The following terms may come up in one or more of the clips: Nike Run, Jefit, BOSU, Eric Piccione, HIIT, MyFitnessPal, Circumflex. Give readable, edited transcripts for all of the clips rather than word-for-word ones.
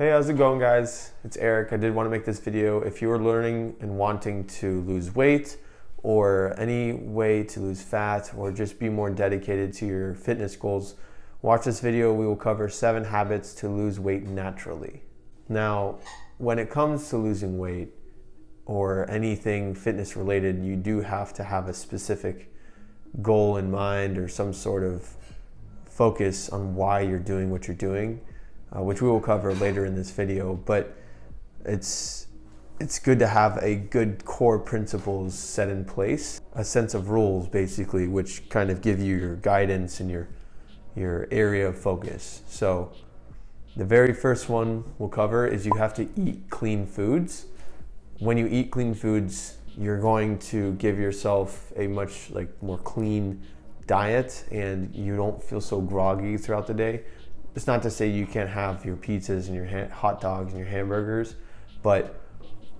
Hey, how's it going, guys? It's Eric. I did want to make this video. If you are learning and wanting to lose weight or any way to lose fat or just be more dedicated to your fitness goals, watch this video. We will cover 7 habits to lose weight naturally. Now, when it comes to losing weight or anything fitness related, you do have to have a specific goal in mind or some sort of focus on why you're doing what you're doing. Which we will cover later in this video, but it's good to have a good core principles set in place, a sense of rules basically, which kind of give you your guidance and your area of focus. So the very first one we'll cover is you have to eat clean foods. When you eat clean foods, you're going to give yourself a much more clean diet, and you don't feel so groggy throughout the day. It's not to say you can't have your pizzas and your hot dogs and your hamburgers, but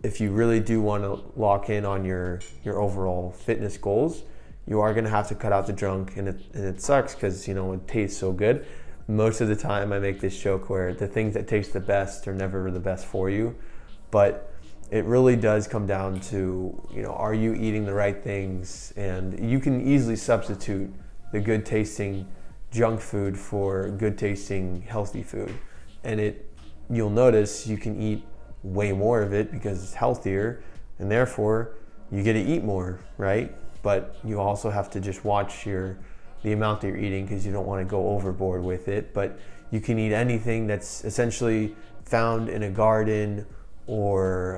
if you really do want to lock in on your overall fitness goals, you are going to have to cut out the junk, and it sucks because, you know, it tastes so good. Most of the time I make this joke where the things that taste the best are never the best for you, but it really does come down to, you know, are you eating the right things? And you can easily substitute the good tasting junk food for good tasting healthy food, and you'll notice you can eat way more of it because it's healthier, and therefore you get to eat more, right? But you also have to just watch the amount that you're eating because you don't want to go overboard with it. But you can eat anything that's essentially found in a garden or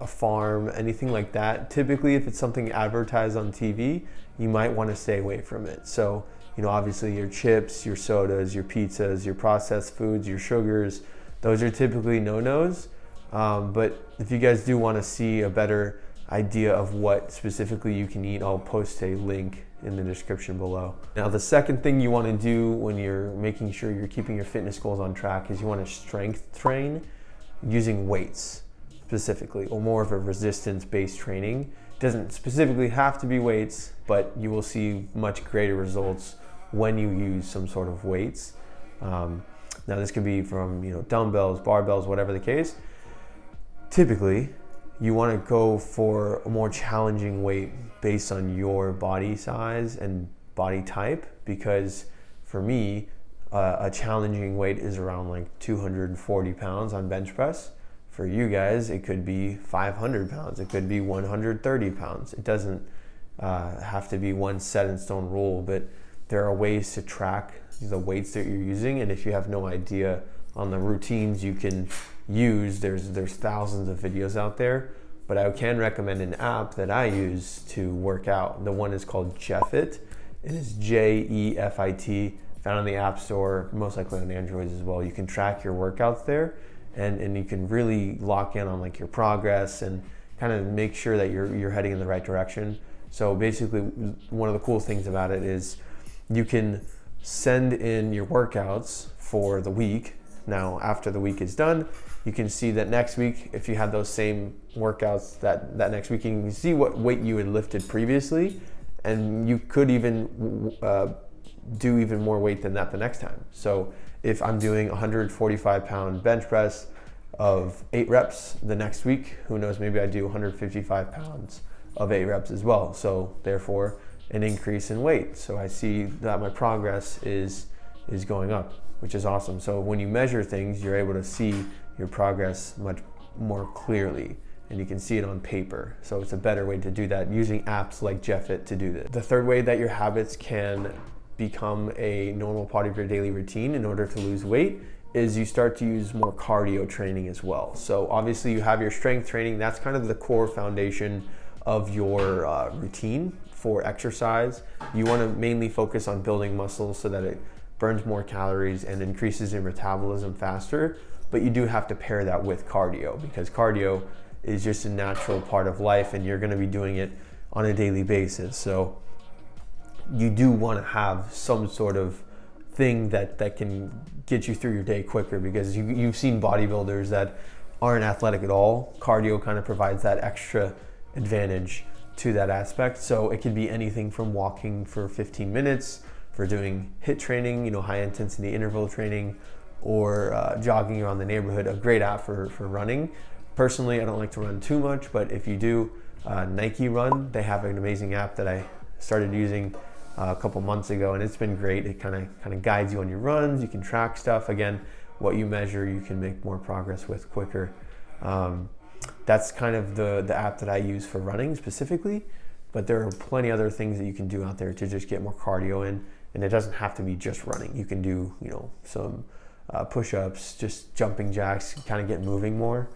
a farm, anything like that. Typically, if it's something advertised on TV, you might want to stay away from it. So, you know, obviously your chips, your sodas, your pizzas, your processed foods, your sugars, those are typically no-nos. But if you guys do want to see a better idea of what specifically you can eat, I'll post a link in the description below. Now, the second thing you want to do when you're making sure you're keeping your fitness goals on track is you want to strength train using weights specifically, or more of a resistance-based training. It doesn't specifically have to be weights, but you will see much greater results when you use some sort of weights. Now this could be from, you know, dumbbells, barbells, whatever the case. Typically, you want to go for a more challenging weight based on your body size and body type, because for me, a challenging weight is around 240 pounds on bench press. For you guys, it could be 500 pounds. It could be 130 pounds. It doesn't have to be one set in stone rule, but there are ways to track the weights that you're using, and if you have no idea on the routines you can use, there's thousands of videos out there, but I can recommend an app that I use to work out. The one is called Jefit. It is J-E-F-I-T, found on the App Store, most likely on Androids as well. You can track your workouts there, and you can really lock in on your progress and kind of make sure that you're heading in the right direction. So basically, one of the cool things about it is you can send in your workouts for the week. Now, after the week is done, you can see that next week, if you had those same workouts that next week, you can see what weight you had lifted previously, and you could even do even more weight than that the next time. So if I'm doing 145 pound bench press of 8 reps the next week, who knows, maybe I do 155 pounds of 8 reps as well. So therefore, an increase in weight. So I see that my progress is going up, which is awesome. So when you measure things, you're able to see your progress much more clearly, and you can see it on paper. So it's a better way to do that, using apps like Jefit to do this. The third way that your habits can become a normal part of your daily routine in order to lose weight is you start to use more cardio training as well. So obviously you have your strength training. That's kind of the core foundation of your routine for exercise. You want to mainly focus on building muscle so that it burns more calories and increases your metabolism faster, but you do have to pair that with cardio, because cardio is just a natural part of life and you're going to be doing it on a daily basis. So you do want to have some sort of thing that can get you through your day quicker, because you've seen bodybuilders that aren't athletic at all. Cardio kind of provides that extra advantage to that aspect. So it could be anything from walking for 15 minutes, for doing HIIT training, you know, high intensity interval training, or jogging around the neighborhood, a great app for running. Personally, I don't like to run too much, but if you do, Nike Run, they have an amazing app that I started using a couple months ago, and it's been great. It kind of guides you on your runs. You can track stuff. Again, what you measure, you can make more progress with quicker. That's kind of the app that I use for running specifically, but there are plenty other things that you can do out there to just get more cardio in, and it doesn't have to be just running. You can do, you know, some push-ups, just jumping jacks, kind of get moving more.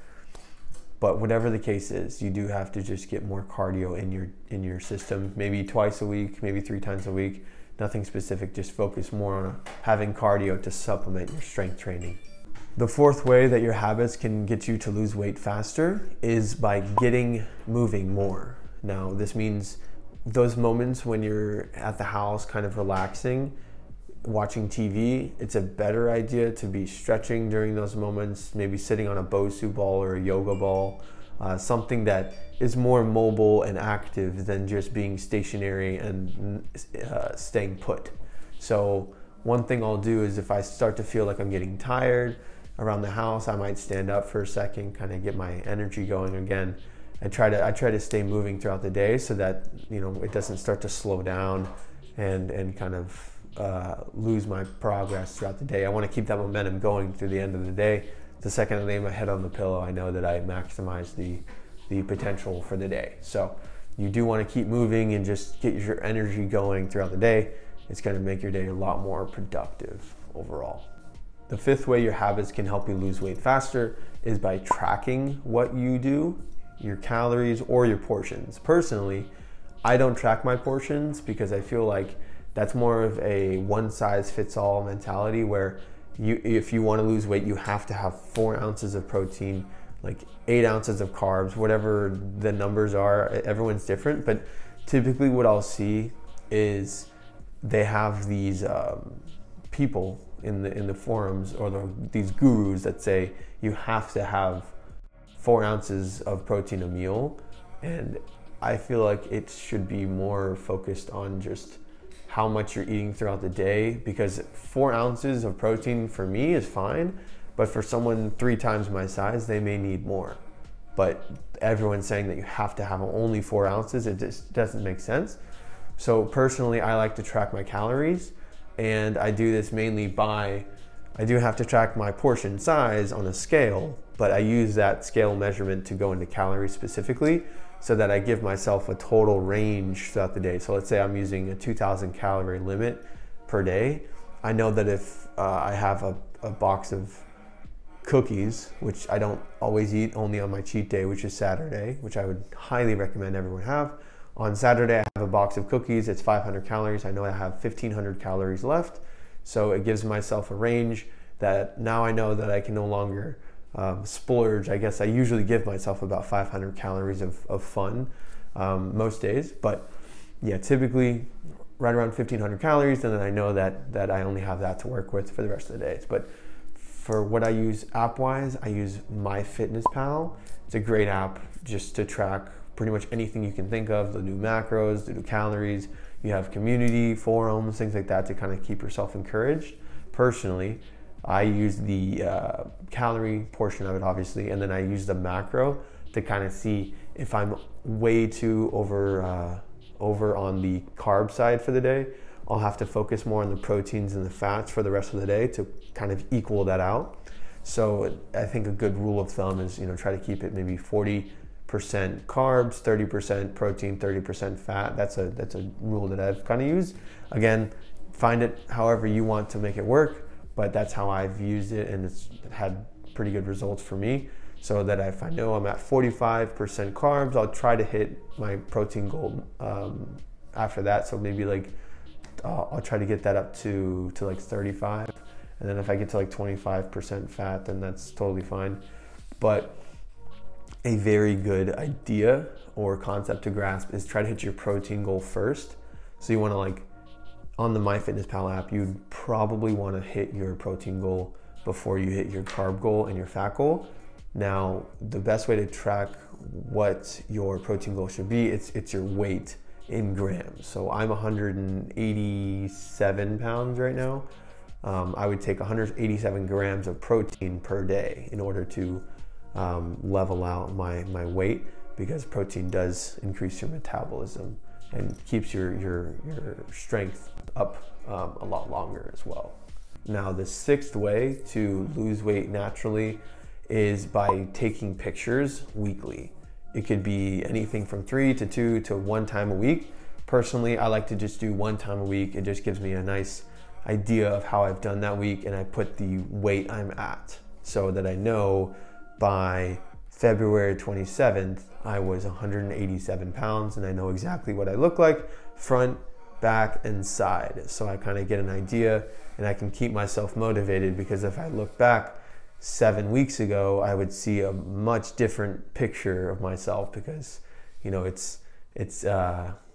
But whatever the case is, you do have to just get more cardio in your system, maybe twice a week, maybe 3 times a week, nothing specific, just focus more on having cardio to supplement your strength training. The fourth way that your habits can get you to lose weight faster is by getting moving more. Now, this means those moments when you're at the house kind of relaxing, watching TV, it's a better idea to be stretching during those moments, maybe sitting on a BOSU ball or a yoga ball, something that is more mobile and active than just being stationary and staying put. So one thing I'll do is if I start to feel like I'm getting tired around the house, I might stand up for a second, kind of get my energy going again. I try to stay moving throughout the day so that, you know, it doesn't start to slow down and kind of lose my progress throughout the day. I want to keep that momentum going through the end of the day. The second I lay my head on the pillow, I know that I maximize the potential for the day. So you do want to keep moving and just get your energy going throughout the day. It's going to make your day a lot more productive overall. The fifth way your habits can help you lose weight faster is by tracking what you do, your calories or your portions. Personally, I don't track my portions because I feel like that's more of a one-size-fits-all mentality where if you want to lose weight, you have to have 4 ounces of protein, like 8 ounces of carbs, whatever the numbers are. Everyone's different, but typically what I'll see is they have these people in the forums or these gurus that say you have to have 4 ounces of protein a meal, and I feel like it should be more focused on just how much you're eating throughout the day, because 4 ounces of protein for me is fine, but for someone 3 times my size, they may need more. But everyone's saying that you have to have only 4 ounces, it just doesn't make sense. So personally, I like to track my calories, and I do this mainly by, I do have to track my portion size on a scale, but I use that scale measurement to go into calories specifically, so that I give myself a total range throughout the day. So let's say I'm using a 2,000 calorie limit per day. I know that if I have a box of cookies, which I don't always eat, only on my cheat day, which is Saturday, which I would highly recommend everyone have. On Saturday, I have a box of cookies, it's 500 calories. I know I have 1,500 calories left. So it gives myself a range that now I know that I can no longer splurge. I guess I usually give myself about 500 calories of fun most days, but yeah, typically right around 1,500 calories, and then I know that I only have that to work with for the rest of the days. But for what I use app-wise, I use MyFitnessPal. It's a great app just to track pretty much anything you can think of. They'll do macros, they'll do calories. You have community, forums, things like that to kind of keep yourself encouraged. Personally, I use the calorie portion of it, obviously, and then I use the macro to kind of see if I'm way too over on the carb side for the day. I'll have to focus more on the proteins and the fats for the rest of the day to kind of equal that out. So I think a good rule of thumb is, you know, try to keep it maybe 40% carbs, 30% protein, 30% fat. That's a rule that I've kind of used. Again, find it however you want to make it work, but that's how I've used it, and it's had pretty good results for me. So that if I know I'm at 45% carbs, I'll try to hit my protein goal after that. So maybe like, I'll try to get that up to like 35. And then if I get to like 25% fat, then that's totally fine. But a very good idea or concept to grasp is try to hit your protein goal first. So you wanna like, on the MyFitnessPal app, you'd probably want to hit your protein goal before you hit your carb goal and your fat goal. Now, the best way to track what your protein goal should be, it's your weight in grams. So I'm 187 pounds right now. I would take 187 grams of protein per day in order to level out my weight, because protein does increase your metabolism and keeps your strength up a lot longer as well. Now, the sixth way to lose weight naturally is by taking pictures weekly. It could be anything from 3 to 2 to 1 time a week. Personally, I like to just do 1 time a week. It just gives me a nice idea of how I've done that week, and I put the weight I'm at, so that I know by February 27th, I was 187 pounds and I know exactly what I look like, front, back, and side. So I kind of get an idea and I can keep myself motivated, because if I look back 7 weeks ago, I would see a much different picture of myself, because, you know,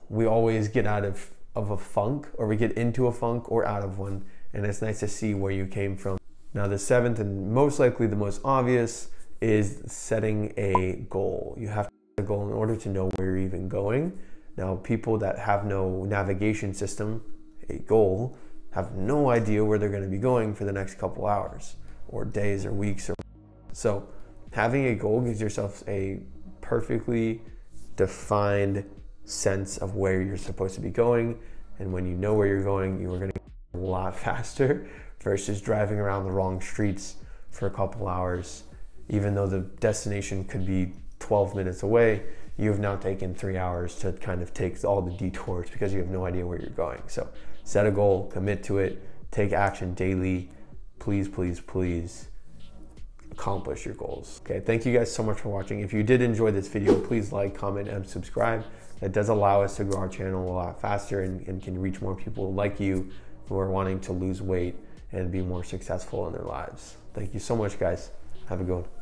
we always get out of a funk, or we get into a funk or out of one, and it's nice to see where you came from. Now, the seventh and most likely the most obvious is setting a goal. You have to set a goal in order to know where you're even going. Now, people that have no navigation system, a goal, have no idea where they're going to be going for the next couple hours or days or weeks. So having a goal gives yourself a perfectly defined sense of where you're supposed to be going. And when you know where you're going, you are going to go a lot faster versus driving around the wrong streets for a couple hours. Even though the destination could be 12 minutes away, you have now taken 3 hours to kind of take all the detours because you have no idea where you're going. So set a goal, commit to it, take action daily. Please, please, please accomplish your goals. Okay, thank you guys so much for watching. If you did enjoy this video, please like, comment, and subscribe. That does allow us to grow our channel a lot faster and can reach more people like you who are wanting to lose weight and be more successful in their lives. Thank you so much, guys. Have a good one.